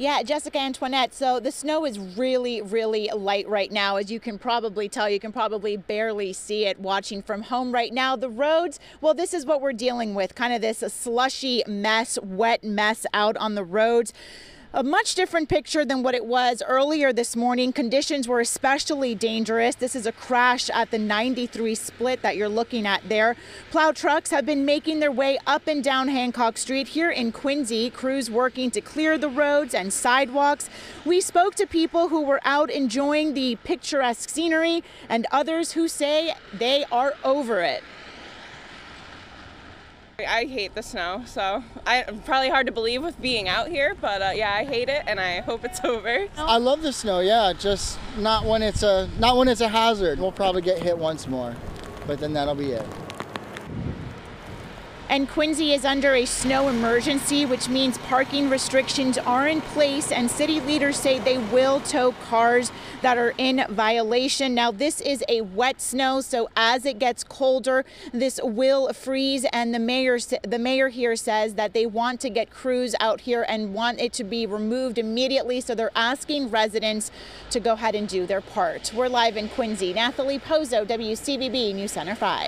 Yeah, Jessica Antoinette, so the snow is really, really light right now. As you can probably tell, you can probably barely see it watching from home right now. The roads, well, this is what we're dealing with, kind of this slushy mess, wet mess out on the roads. A much different picture than what it was earlier this morning. Conditions were especially dangerous. This is a crash at the 93 split that you're looking at there. Plow trucks have been making their way up and down Hancock Street here in Quincy. Crews working to clear the roads and sidewalks. We spoke to people who were out enjoying the picturesque scenery and others who say they are over it. I hate the snow, so it's probably hard to believe with being out here, but yeah, I hate it and I hope it's over. I love the snow, yeah, just not when it's a hazard. We'll probably get hit once more, but then that'll be it. And Quincy is under a snow emergency, which means parking restrictions are in place, and city leaders say they will tow cars that are in violation. Now, this is a wet snow, so as it gets colder, this will freeze, and the mayor here says that they want to get crews out here and want it to be removed immediately, so they're asking residents to go ahead and do their part. We're live in Quincy. Nathalie Pozo, WCVB NewsCenter 5.